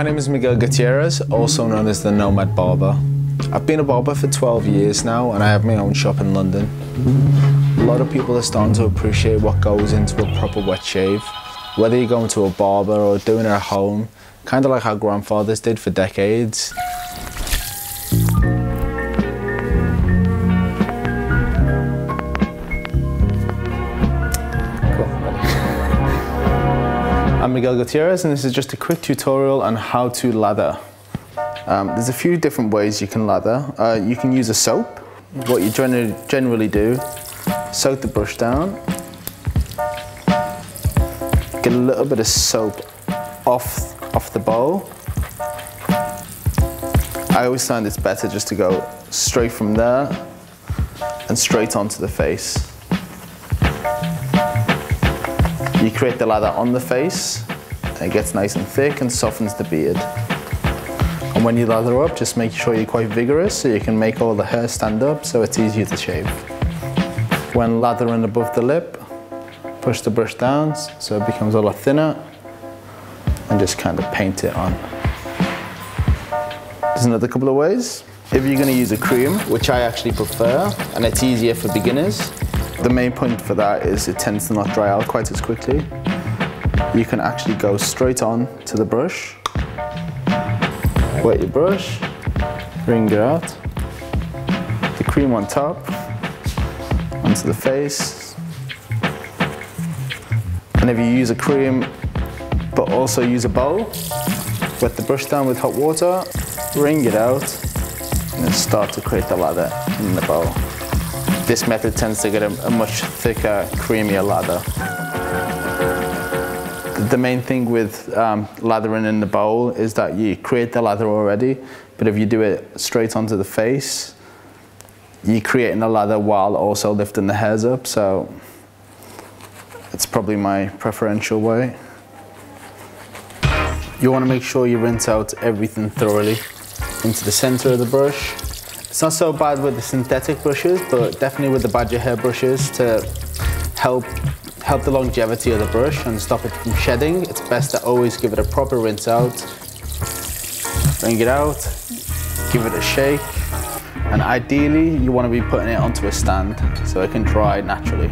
My name is Miguel Gutierrez, also known as the Nomad Barber. I've been a barber for 12 years now and I have my own shop in London. A lot of people are starting to appreciate what goes into a proper wet shave. Whether you're going to a barber or doing it at home, kind of like our grandfathers did for decades. I'm Miguel Gutierrez and this is just a quick tutorial on how to lather. There's a few different ways you can lather. You can use a soap. What you generally do, soak the brush down, get a little bit of soap off the bowl. I always find it's better just to go straight from there and straight onto the face. You create the lather on the face, and it gets nice and thick and softens the beard. And when you lather up, just make sure you're quite vigorous so you can make all the hair stand up so it's easier to shave. When lathering above the lip, push the brush down so it becomes a lot thinner and just kind of paint it on. There's another couple of ways. If you're going to use a cream, which I actually prefer, and it's easier for beginners, the main point for that is it tends to not dry out quite as quickly. You can actually go straight on to the brush. Wet your brush, bring it out, the cream on top, onto the face. And if you use a cream, but also use a bowl, wet the brush down with hot water, wring it out, and then start to create the lather in the bowl. This method tends to get a much thicker, creamier lather. The main thing with lathering in the bowl is that you create the lather already, but if you do it straight onto the face, you're creating the lather while also lifting the hairs up, so it's probably my preferential way. You want to make sure you rinse out everything thoroughly into the center of the brush. It's not so bad with the synthetic brushes, but definitely with the badger hair brushes to help the longevity of the brush and stop it from shedding. It's best to always give it a proper rinse out, bring it out, give it a shake, and ideally you want to be putting it onto a stand so it can dry naturally.